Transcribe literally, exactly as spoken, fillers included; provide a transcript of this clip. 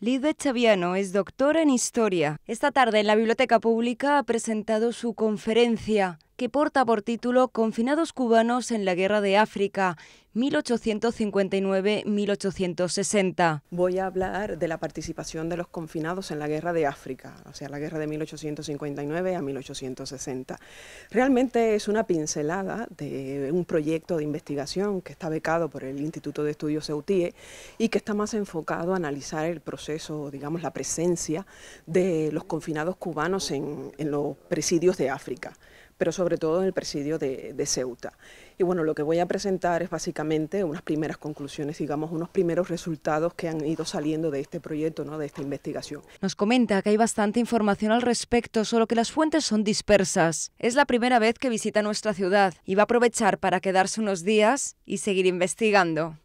Lizbeth Chaviano es doctora en Historia. Esta tarde en la Biblioteca Pública ha presentado su conferencia, que porta por título Confinados cubanos en la Guerra de África, mil ochocientos cincuenta y nueve a mil ochocientos sesenta. Voy a hablar de la participación de los confinados en la Guerra de África, o sea, la guerra de mil ochocientos cincuenta y nueve a mil ochocientos sesenta. Realmente es una pincelada de un proyecto de investigación que está becado por el Instituto de Estudios Ceutíes y que está más enfocado a analizar el proceso, digamos, la presencia de los confinados cubanos en, en los presidios de África, pero sobre todo en el presidio de, de Ceuta. Y bueno, lo que voy a presentar es básicamente unas primeras conclusiones, digamos, unos primeros resultados que han ido saliendo de este proyecto, ¿no?, de esta investigación. Nos comenta que hay bastante información al respecto, solo que las fuentes son dispersas. Es la primera vez que visita nuestra ciudad y va a aprovechar para quedarse unos días y seguir investigando.